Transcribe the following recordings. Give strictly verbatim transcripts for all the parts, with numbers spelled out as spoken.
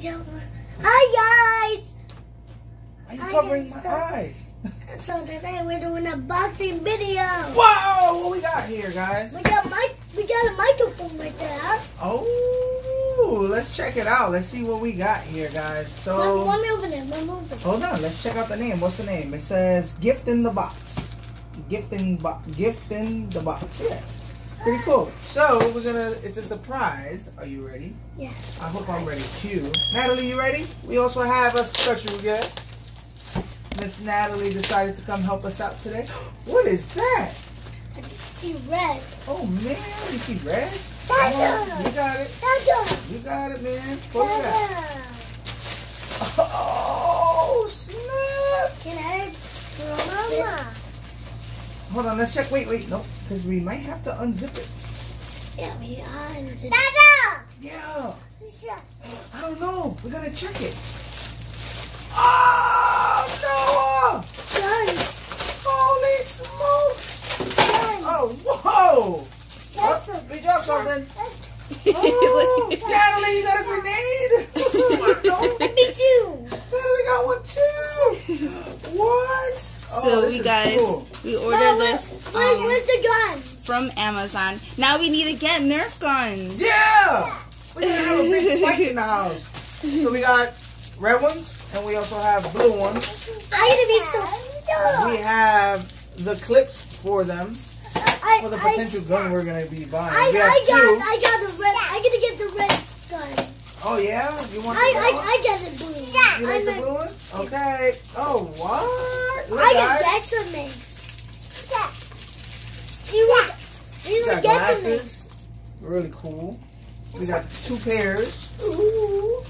Hi guys! Why are you covering my eyes? So today we're doing a boxing video. Wow! What we got here, guys? We got mic. We got a microphone right there. Oh! Let's check it out. Let's see what we got here, guys. So one, one over there. One over there. Hold on. Let's check out the name. What's the name? It says "Gift in the Box." Gift in box. Gift in the box. Yeah. Pretty cool. So we're gonna. It's a surprise. Are you ready? Yeah. I hope I'm ready too. Natalie, you ready? We also have a special guest. Miss Natalie decided to come help us out today. What is that? I see red. Oh man, you see red? Dada. You got it. Dada. You got it, man. Dada. Oh snap! Can I throw mama? Hold on, let's check. Wait, wait, nope, because we might have to unzip it. Yeah, we unzip it. Dada. Yeah. I don't know. We're gonna check it. Oh, Noah! Nice. Holy smokes! Nice. Oh, whoa! Oh, we dropped something. Oh, Natalie, you got a grenade? I beat you. Natalie got one too. What? So oh, we guys, cool. we ordered Mama, this. Wait, um, where's the gun? From Amazon. Now we need to get Nerf guns. Yeah! We're gonna have a big fight in the house. So we got red ones, and we also have blue ones. I'm gonna be so. We have the clips for them I, for the potential I, gun we're gonna be buying. I, we have I got, two. I got the red. I'm gonna get the red gun. Oh yeah, you want? I, the I, I got the blue. One. You like I'm the blue one? Okay. Oh what? Look, I got extra mix. See what? You got glasses. Really cool. We got two pairs. Ooh.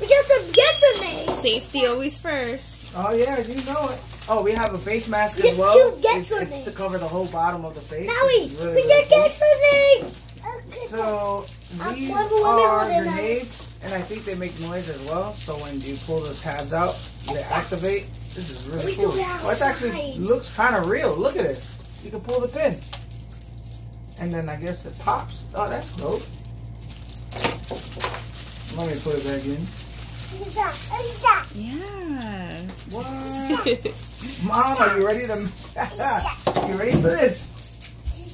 We got some guessimate. Safety always first. Oh yeah, you know it. Oh, we have a face mask as well. It's, it's to cover the whole bottom of the face. Now we really, we really got cool. Guessimate. So these are grenades, and I think they make noise as well. So when you pull the tabs out, they activate. This is really cool. Oh, it actually looks kind of real. Look at this. You can pull the pin, and then I guess it pops. Oh, that's dope. Let me put it back in. Yeah. What? Mom, are you ready to? You ready for this?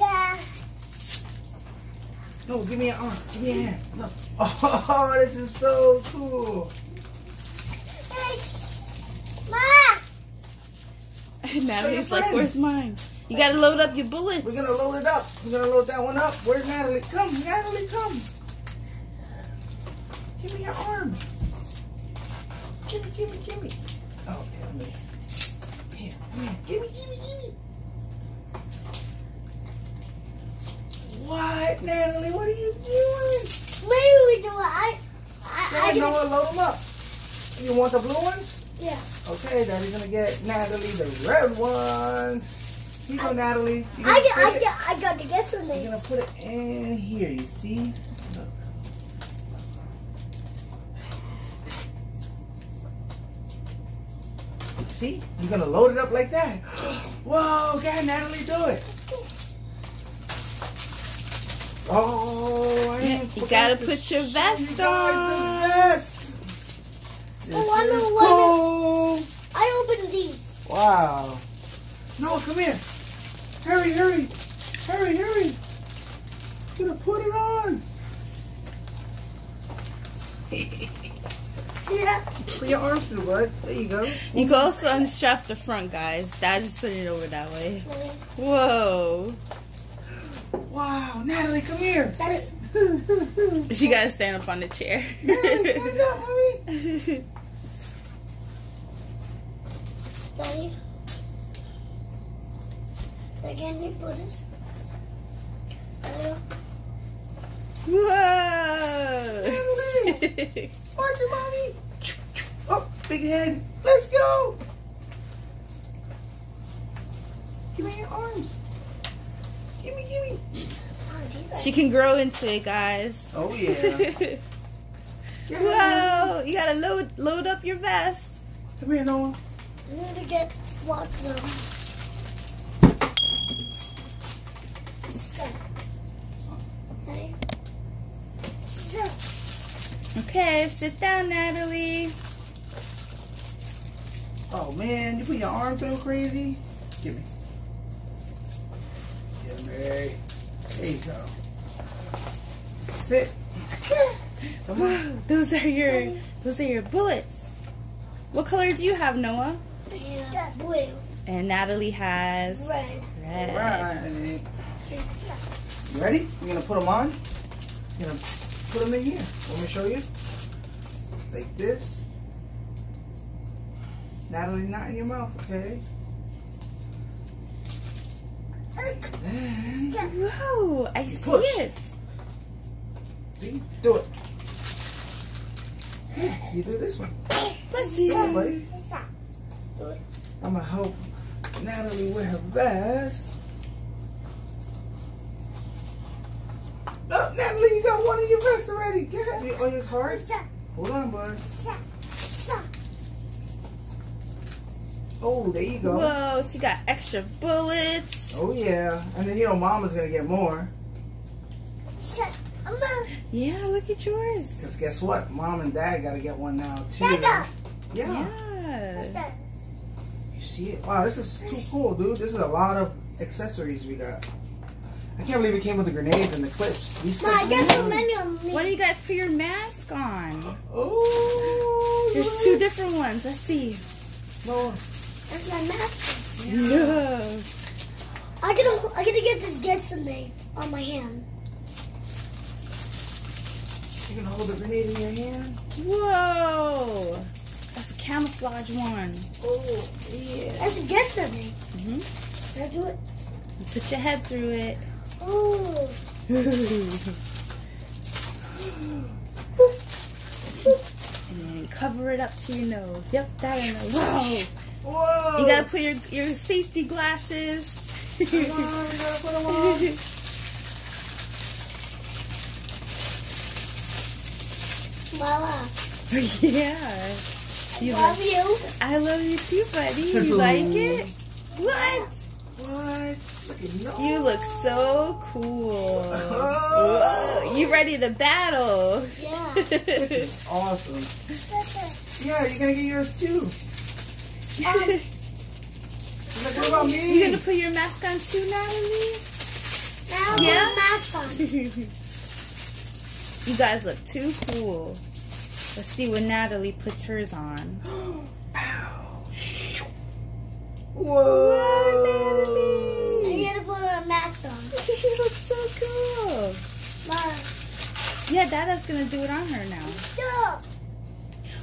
Yeah. No, give me an arm. Give me a hand. No. Oh, this is so cool. Mom. Natalie's like, "Where's mine?" You gotta load up your bullets. We're gonna load it up. We're gonna load that one up. Where's Natalie? Come, Natalie, come. Give me your arm. Gimme, gimme, gimme. Oh, gimme. Here, come here. Gimme, gimme, gimme. What, Natalie? What are you doing? What are we doing? I, I, I Noah, load them up. You want the blue ones? Yeah. Okay, Daddy's gonna get Natalie the red ones. Here you go, Natalie. You I, get, I, get, I got to get some things. You're gonna put it in here, you see? Look. See? You're gonna load it up like that. Whoa, God, Natalie, do it. Oh, I you gotta to put your vest on. The vest. Oh, I know what. Cool. I opened these. Wow. Noah, come here. Hurry, hurry, hurry, hurry. I'm gonna put it on. Yeah. Put your arms through, bud. There you go. You can also unstrap the front, guys. Dad just put it over that way. Whoa. Wow. Natalie, come here. She got to stand up on the chair. Natalie, stand up, mommy. Daddy. Can you put this? Whoa. Natalie. Watch it, mommy. Oh, big head. Let's go. Give me your arms. Give me, give me. She can grow into it, guys. Oh yeah. Whoa! You gotta load load up your vest. Come here, Noah. I need to get locked up. So. Ready? So. Okay, sit down, Natalie. Oh man, you put your arm through crazy? Give me. Give me. There you go. Sit. Whoa, those are your those are your bullets. What color do you have, Noah? Yeah. Blue. And Natalie has red. Red. All right. You ready? I'm gonna put them on. I'm gonna put them in here. Let me show you. Like this. Natalie, not in your mouth, okay? Whoa, I see it. See? Do it. Yeah, you do this one. Let's see. Come on, buddy. Do it. I'm gonna help Natalie wear her vest. Look, Natalie, you got one in your vest already. Get it. Oh, it's hard? Hold on, bud. Oh, there you go. Whoa, she got extra bullets. Oh, yeah. And then, you know, Mama's gonna get more. Yeah, look at yours. Because guess what? Mom and Dad gotta get one now, too. Yeah. Yeah. You see it? Wow, this is too cool, dude. This is a lot of accessories we got. I can't believe it came with the grenades and the clips. These Mom, there's so many on me. Why do you guys put your mask on? Oh. There's yeah. two different ones. Let's see. Well, that's my mask. Yeah. No. I gotta, I gotta get this Jetson thing on my hand. You can hold the grenade in your hand. Whoa! That's a camouflage one. Oh, yeah. That's a Jetson thing. Mm-hmm. Can I do it? You put your head through it. Oh. And cover it up to your nose. Yep, that and the whoa. Whoa. You gotta put your, your safety glasses. Come on, you gotta put them on. Mama. Yeah. You I love, love you. I love you too, buddy. You like it? What? What? No. You look so cool. Oh. Whoa. You ready to battle? Yeah. This is awesome. Yeah, you're gonna get yours too. Um, what about me? You gonna put your mask on too, Natalie? Now yeah. Put mask on. You guys look too cool. Let's see when Natalie puts hers on. Ow. Whoa. Whoa, Natalie! I gotta put her mask on. She looks so cool. Mom. Yeah, Dada's gonna do it on her now. Stop.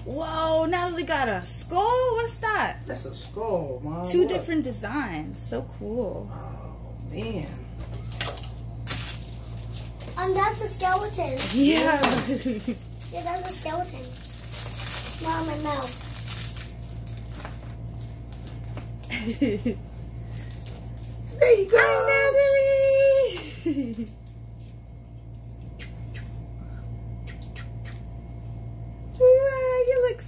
Whoa, Natalie got a skull? What's that? That's a skull, Mom. Two what? different designs. So cool. Oh, man. And that's a skeleton. Yeah. Yeah, that's a skeleton. Mom, my mouth. There you go. Hi, Natalie.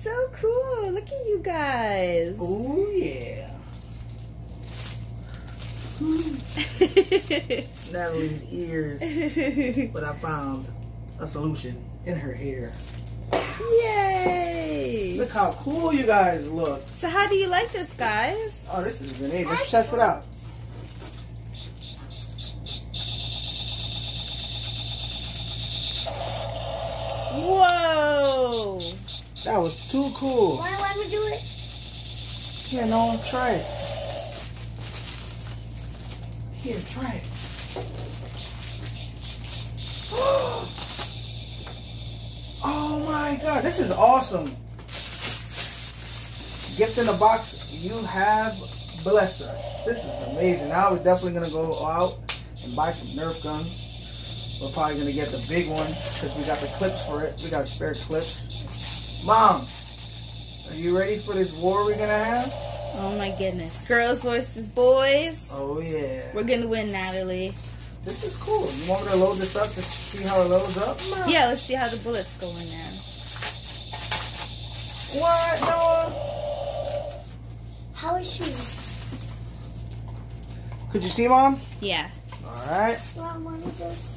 So cool. Look at you guys. Oh, yeah. Natalie's ears. But I found a solution in her hair. Yay. Look how cool you guys look. So how do you like this, guys? Oh, this is a grenade. Let's test it out. Whoa. That was too cool. Why don't I do it? Here, Noah, try it. Here, try it. Oh my God, this is awesome. Gift in the Box, you have blessed us. This is amazing. Now we're definitely gonna go out and buy some Nerf guns. We're probably gonna get the big ones because we got the clips for it. We got spare clips. Mom, are you ready for this war we're going to have? Oh my goodness. Girls versus boys. Oh yeah. We're going to win, Natalie. This is cool. You want me to load this up to see how it loads up? Mom. Yeah, let's see how the bullets go in there. What, Noah? How is she? Could you see, Mom? Yeah. Alright. Mom, one of those.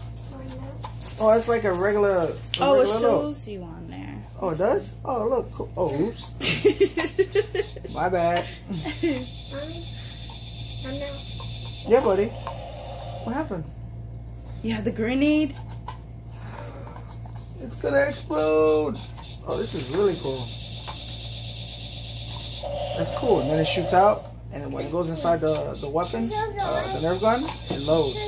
Oh, it's like a regular. A oh, regular it shows load. you on there. Oh, it does? Oh, look. Cool. Oh, oops. My bad. Mommy, I'm out. Yeah, buddy. What happened? You have the grenade. It's gonna explode. Oh, this is really cool. That's cool. And then it shoots out. And when it goes inside the, the weapon, uh, the Nerf gun, it loads.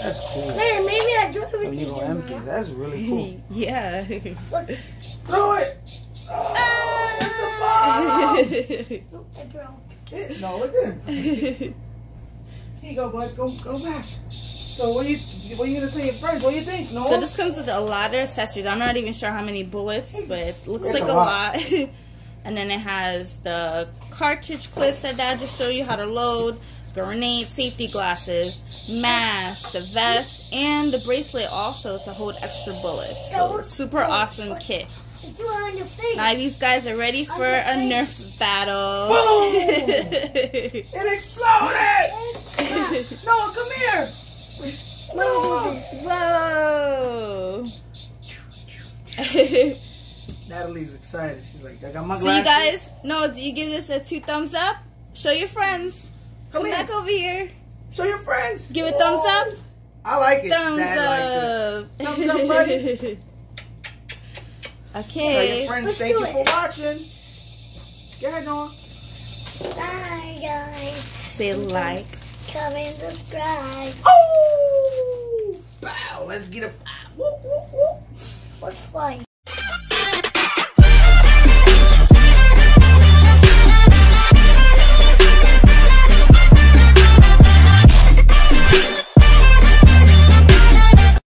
That's cool. Man, maybe I do everything. So empty. That's really cool. Yeah. Throw it! Oh, it's a bomb! It broke. It, no, it didn't. Here you go, bud. Go, go back. So what are you, what are you gonna tell your friends? What do you think? No. So this comes with a lot of accessories. I'm not even sure how many bullets, but it looks it's like a lot. lot. And then it has the cartridge clips that Dad just showed you how to load, grenade safety glasses, mask, the vest, and the bracelet also to hold extra bullets. So super awesome kit. Now these guys are ready for a Nerf battle. Boom! It exploded! Noah, come here! Noah! Whoa! Natalie's excited. She's like, I got my glasses. So you guys, no, do you give this a two thumbs up? Show your friends. Come, Come back over here. Show your friends. Give it a thumbs up. I like it. Thumbs Dad up. Likes it. Thumbs up, buddy. Okay. Tell your friends. Let's thank you it. for watching. Go ahead, Noah. Bye, guys. Say like. Comment, subscribe. Oh! Wow, let's get a... Whoop, whoop, whoop. What's fun?